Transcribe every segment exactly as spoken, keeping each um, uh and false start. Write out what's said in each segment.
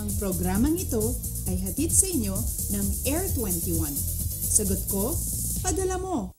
Ang programang ito ay hatid sa inyo ng Air twenty-one. Sagot ko, padala mo!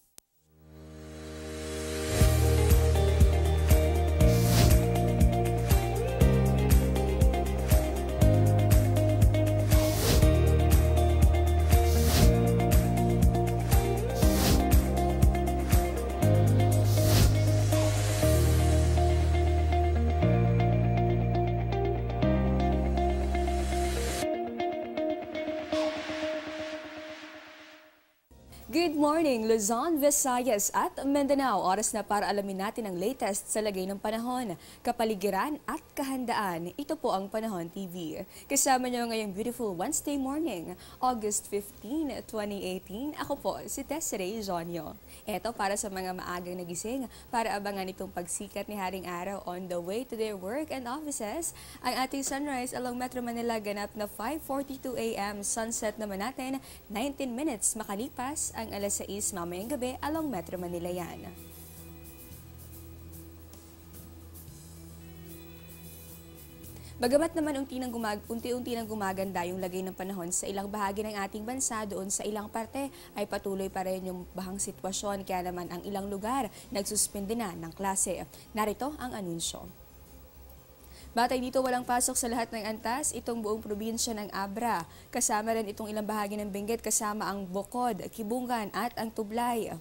Good morning, Luzon, Visayas at Mindanao. Oras na para alamin natin ang latest sa lagay ng panahon, kapaligiran at kahandaan. Ito po ang Panahon T V. Kasama niyo ngayong beautiful Wednesday morning, August fifteenth, twenty eighteen. Ako po si Desiree Jonio. Ito para sa mga maagang nagising, para abangan itong pagsikat ni Haring Araw on the way to their work and offices. Ang ating sunrise along Metro Manila ganap na five forty-two a m Sunset naman natin, nineteen minutes makalipas ang alas sais mamayang gabi along Metro Manila yan. Bagamat naman unti-unti nang gumag unti-unti nang gumaganda yung lagay ng panahon sa ilang bahagi ng ating bansa, doon sa ilang parte ay patuloy pa rin yung bahang sitwasyon, kaya naman ang ilang lugar nagsuspende na ng klase. Narito ang anunsyo. Batay dito, walang pasok sa lahat ng antas itong buong probinsya ng Abra. Kasama rin itong ilang bahagi ng Benguet, kasama ang Bukod, Kibungan at ang Tublay.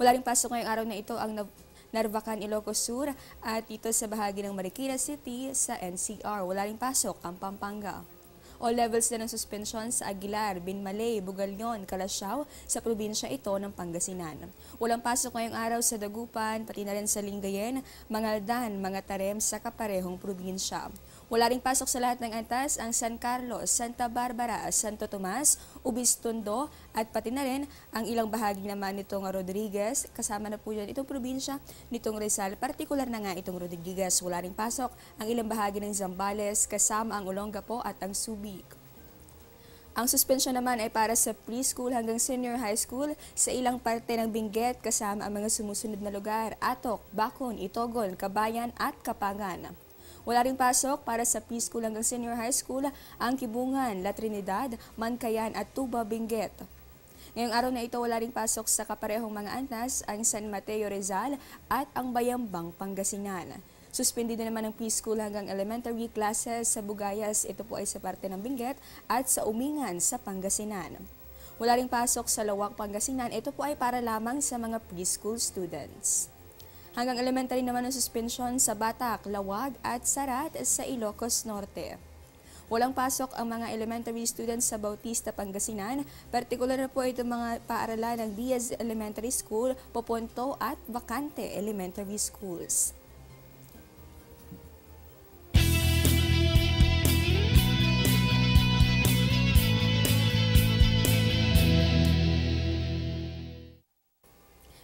Wala rin pasok ngayong araw na ito ang Narvacan, Ilocos Sur at dito sa bahagi ng Marikina City sa N C R. Wala rin pasok ang Pampanga. All levels na ng suspensyon sa Aguilar, Binmaley, Bugalyon, Calasiao sa probinsya ito ng Pangasinan. Walang pasok ngayong araw sa Dagupan, pati na rin sa Lingayen, Mangaldan, Mangatarem sa kaparehong probinsya. Wala ring pasok sa lahat ng antas ang San Carlos, Santa Barbara, Santo Tomas, Ubistondo at pati na rin ang ilang bahagi naman nitong Rodriguez. Kasama na po yan itong probinsya nitong Rizal, partikular na nga itong Rodriguez. Wala ring pasok ang ilang bahagi ng Zambales, kasama ang Olongapo at ang Subic. Ang suspensyon naman ay para sa preschool hanggang senior high school sa ilang parte ng Benguet, kasama ang mga sumusunod na lugar: Atok, Bacon, Itogon, Kabayan at Kapangan. Wala ring pasok para sa preschool hanggang senior high school ang Kibungan, La Trinidad, Mankayan at Tuba, Benguet. Ngayong araw na ito, wala ring pasok sa kaparehong mga antas ang San Mateo, Rizal at ang Bayambang, Pangasinan. Suspendido naman ang preschool hanggang elementary classes sa Bugayas, ito po ay sa parte ng Benguet, at sa Umingan sa Pangasinan. Wala ring pasok sa Lawag, Pangasinan, ito po ay para lamang sa mga preschool students. Hanggang elementary naman ang suspensyon sa Batak, Lawag at Sarat sa Ilocos Norte. Walang pasok ang mga elementary students sa Bautista, Pangasinan, partikular na po itong mga paaralan ng Diaz Elementary School, Poponto at Vacante Elementary Schools.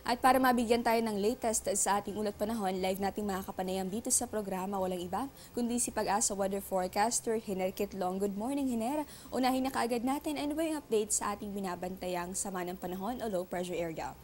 At para mabigyan tayo ng latest sa ating ulat panahon, live nating mga kapanayam dito sa programa, walang iba kundi si Pag-asa weather forecaster Hanerikit Long. Good morning, Hiner. Unahin na kaagad natin ano ba yung update sa ating binabantayang sama ng panahon o low pressure area.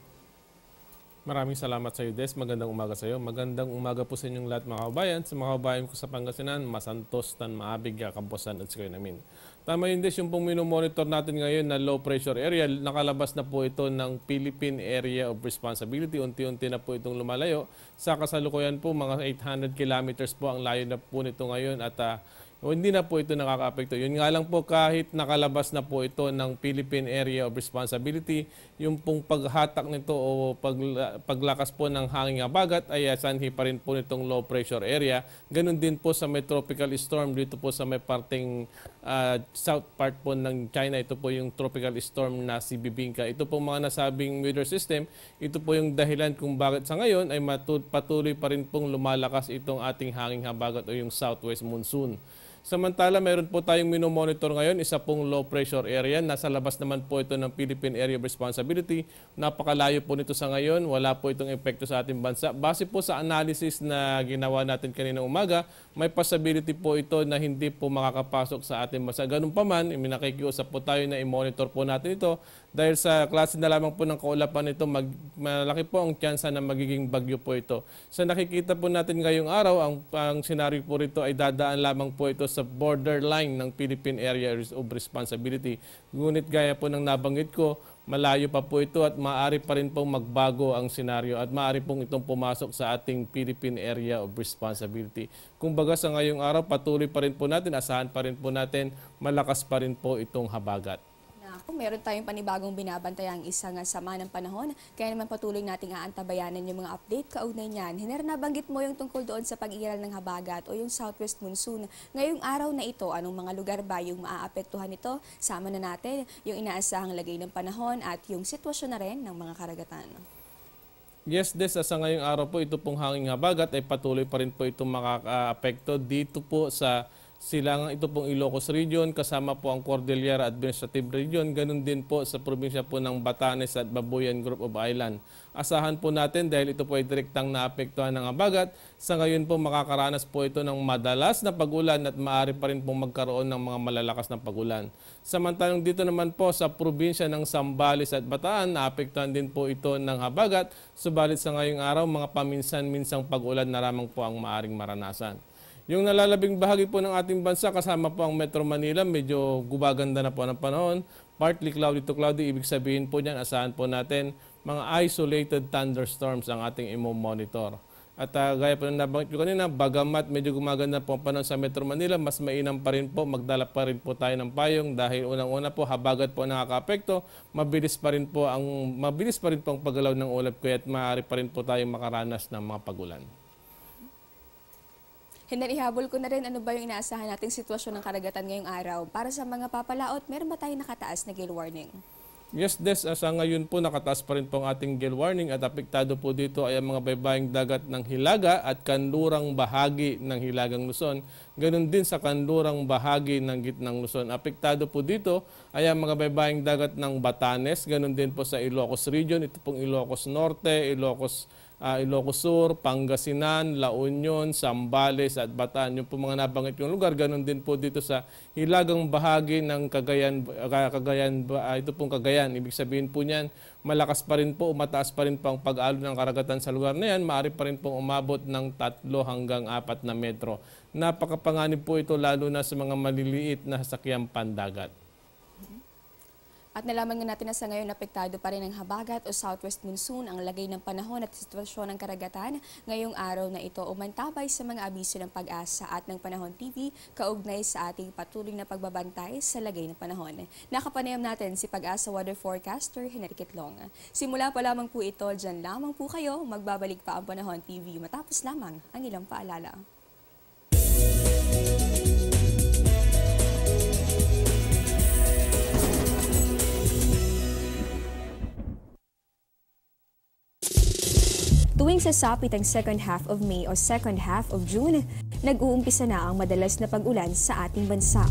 Maraming salamat sa iyo, Des. Magandang umaga sa iyo. Magandang umaga po sa inyong lahat, mga kabayan. Sa mga kabayan ko sa Pangasinan, Masantos, Tan Maabig, Kamposan at Sikoy namin. Tama yun, Des, yung pong minomonitor natin ngayon na low pressure area, nakalabas na po ito ng Philippine Area of Responsibility. Unti-unti na po itong lumalayo. Sa kasalukuyan po, mga eight hundred kilometers po ang layo na po nito ngayon at uh, hindi na po ito nakaka-apekto. Yun nga lang po, kahit nakalabas na po ito ng Philippine Area of Responsibility, yung pong paghatak nito o pagla paglakas po ng hangin ng habagat ay sanhi pa rin po nitong low pressure area. Ganun din po sa may tropical storm dito po sa may parting uh, south part po ng China. Ito po yung tropical storm na si Bibingka. Ito po mga nasabing weather system, ito po yung dahilan kung bakit sa ngayon ay patuloy pa rin pong lumalakas itong ating hangin habagat o yung southwest monsoon. Samantala, meron po tayong minomonitor ngayon, isa pong low pressure area. Nasa labas naman po ito ng Philippine Area of Responsibility. Napakalayo po nito sa ngayon. Wala po itong epekto sa ating bansa. Base po sa analysis na ginawa natin kanina umaga, may possibility po ito na hindi po makakapasok sa ating bansa. Ganun pa man, minakikiusap po tayo na i-monitor po natin ito Dahil sa klase na lamang po ng kaulapan nito, mag, malaki po ang tsansa na magiging bagyo po ito. Sa nakikita po natin ngayong araw, ang, ang senaryo po rito ay dadaan lamang po ito sa borderline ng Philippine Area of Responsibility. Ngunit gaya po ng nabanggit ko, malayo pa po ito at maaari pa rin pong magbago ang senaryo at maaari pong itong pumasok sa ating Philippine Area of Responsibility. Kung baga sa ngayong araw, patuloy pa rin po natin, asahan pa rin po natin, malakas pa rin po itong habagat. Kung meron tayong panibagong binabantayan ang isang sama ng panahon, kaya naman patuloy nating aantabayanan yung mga update kaugnay niyan. Hiner, nabanggit mo yung tungkol doon sa pag-iral ng habagat o yung southwest monsoon. Ngayong araw na ito, anong mga lugar ba yung maaapektuhan nito? Sama na natin yung inaasahang lagay ng panahon at yung sitwasyon na rin ng mga karagatan. Yes, Des, sa ngayong araw po, ito pong hanging habagat ay patuloy pa rin po itong makaapekto dito po sa silangang ito pong Ilocos Region, kasama po ang Cordillera Administrative Region, ganun din po sa probinsya po ng Batanes at Babuyan Group of Island. Asahan po natin dahil ito po ay direktang naapektuhan ng habagat, sa ngayon po makakaranas po ito ng madalas na pagulan at maaari pa rin pong magkaroon ng mga malalakas na pagulan. Samantalang dito naman po sa probinsya ng Zambales at Bataan, naapektuhan din po ito ng habagat, subalit sa ngayong araw mga paminsan-minsang pagulan na lamang po ang maaring maranasan. Yung nalalabing bahagi po ng ating bansa, kasama po ang Metro Manila, medyo gumaganda na po ng panahon. Partly cloudy to cloudy, ibig sabihin po niyan, asahan po natin mga isolated thunderstorms ang ating imo-monitor. At uh, gaya po na nabanggit ko kanina, bagamat medyo gumaganda po ang panahon sa Metro Manila, mas mainam pa rin po, magdala pa rin po tayo ng payong dahil unang-una po, habagat po ang nakakaapekto, mabilis pa rin po ang, mabilis pa rin po ang paggalaw ng ulap kaya at maaari pa rin po tayo makaranas ng mga pagulan. Hindi, ihabol ko na rin ano ba yung inaasahan nating sitwasyon ng karagatan ngayong araw. Para sa mga papalaot, meron ba tayong nakataas na gale warning? Yes, Des, sa ngayon po nakataas pa rin po ang ating gale warning at apektado po dito ay ang mga baybayang dagat ng Hilaga at kanlurang bahagi ng Hilagang Luzon. Ganon din sa kanlurang bahagi ng gitnang Luzon. Apektado po dito ay ang mga baybayang dagat ng Batanes. Ganon din po sa Ilocos Region. Ito pong Ilocos Norte, Ilocos Uh, Ilocos Sur, Pangasinan, La Union, Zambales at Bataan. Yung po mga nabanggit yung lugar, ganun din po dito sa hilagang bahagi ng Cagayan. Cagayan uh, ito pong Cagayan, ibig sabihin po niyan, malakas pa rin po, umataas pa rin po ang pag-alo ng karagatan sa lugar na yan. Maaari pa rin pong umabot ng tatlo hanggang apat na metro. Napakapanganib po ito lalo na sa mga maliliit na sasakyang pandagat. At nalaman nga natin na sa ngayon apektado pa rin ang habagat o southwest monsoon ang lagay ng panahon at sitwasyon ng karagatan. Ngayong araw na ito umantabay sa mga abiso ng Pag-asa at ng Panahon T V kaugnay sa ating patuloy na pagbabantay sa lagay ng panahon. Nakapanayam natin si Pag-asa Weather Forecaster Hanerikit Long. Simula pa lamang po ito, dyan lamang po kayo, magbabalik pa ang Panahon T V matapos lamang ang ilang paalala. Tuwing sasapit ang second half of May o second half of June, nag-uumpisa na ang madalas na pag-ulan sa ating bansa.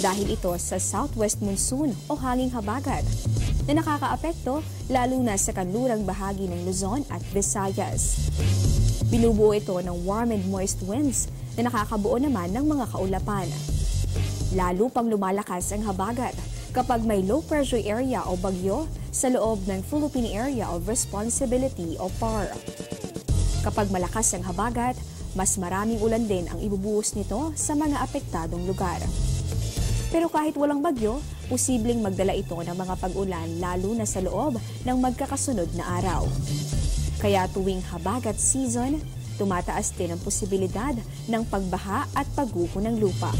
Dahil ito sa southwest monsoon o hanging habagat na nakakaapekto lalo na sa kanlurang bahagi ng Luzon at Visayas. Binubuo ito ng warm and moist winds na nakakabuo naman ng mga kaulapan. Lalo pang lumalakas ang habagat kapag may low pressure area o bagyo sa loob ng Philippine Area of Responsibility o P A R. Kapag malakas ang habagat, mas maraming ulan din ang ibubuhos nito sa mga apektadong lugar. Pero kahit walang bagyo, posibleng magdala ito ng mga pag-ulan lalo na sa loob ng magkakasunod na araw. Kaya tuwing habagat season, tumataas din ang posibilidad ng pagbaha at pagguho ng lupa.